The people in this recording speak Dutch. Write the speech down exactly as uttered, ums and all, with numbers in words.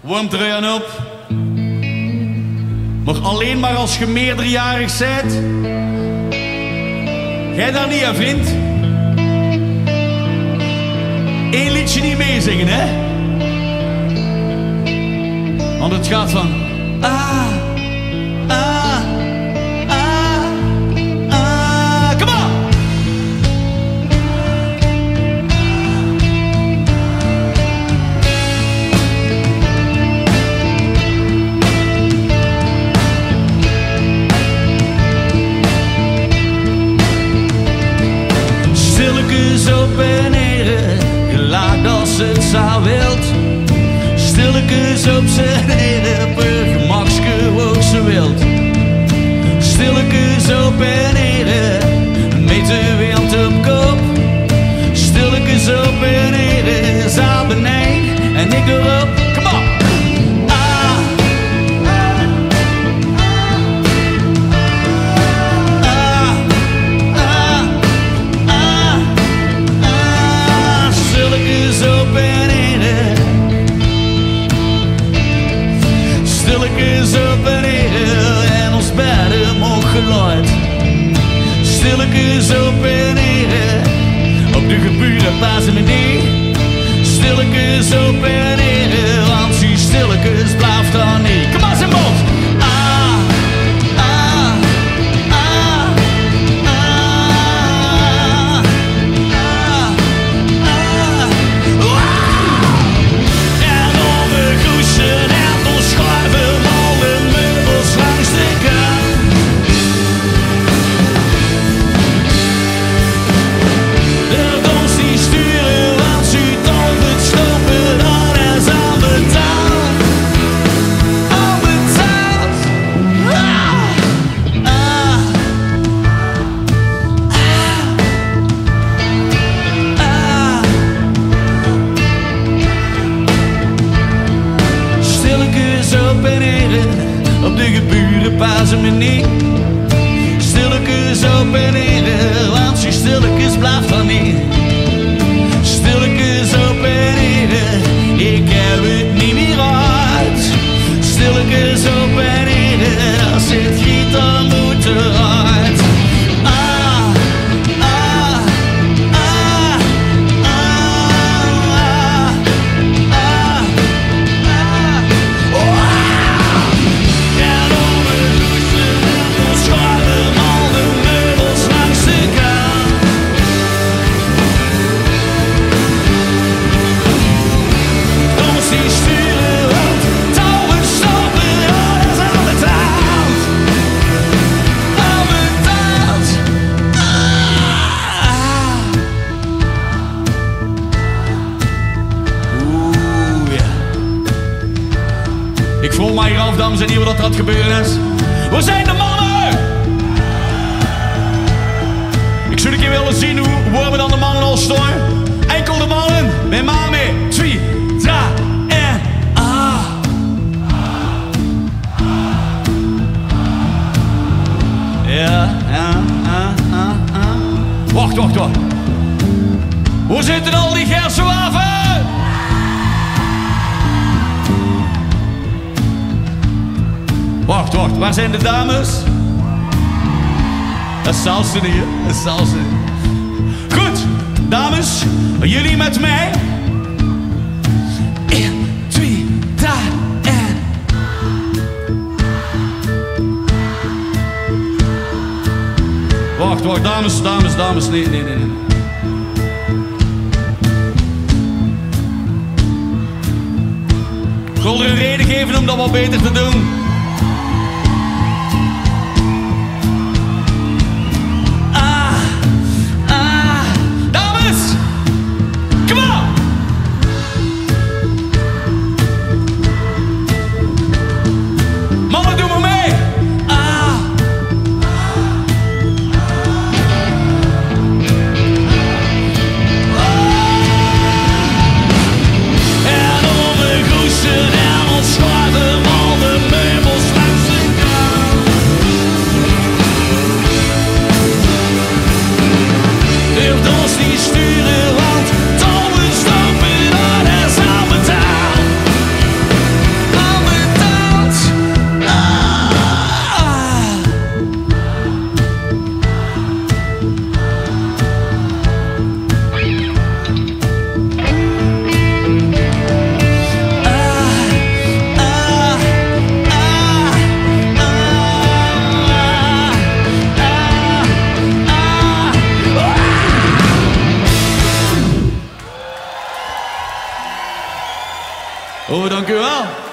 Wormtrui aan op. Maar alleen maar als je meerderjarig bent. Jij daar niet aan vindt. Eén liedje niet meezingen, hè? Want het gaat van... Ah, ah, ah, ah, come on! Stillekes op en heren, je laat als het zou wilt. Stillekes op zijn heren, per gemakske ook ze wilt. Stillekes op en heren, meet de wereld op kop. Stillekes op en heren, zaal beneden en ik erop. Come on! Stillekes op en neer en ons beiden mocht geluid. Stillekes op en neer op de geburen paas en meneer. Stillekes op en neer, want die stillekes blijft dan niet. Kom maar zijn mond! Op de geburen paas en meneer. Stillekes op en neer, want je stillekes blijft dan niet. Stillekes op en neer, ik heb het niet meer uit. Stillekes op en neer, als het giet dan moet eruit. Ik vroeg mij hier af, dames en heren, wat er had gebeuren is. We zijn de mannen! Ik zou een keer willen zien hoe worden we dan de mannen al staan. Enkel de mannen, met maar mee. Twee, drie en ah. Ja, ja, ja, ja, ja. Wacht, wacht, wacht. Hoe zitten al die gersenwaven? Wacht, wacht, waar zijn de dames? Dat is zelfs niet, hè? Dat is zelfs niet. Goed, dames, jullie met mij. een, twee, drie en... Wacht, wacht, dames, dames, dames, nee, nee, nee, nee. Ik zal er een reden geven om dat wat beter te doen. Schrijf hem al de meubels. Oh, dank u wel.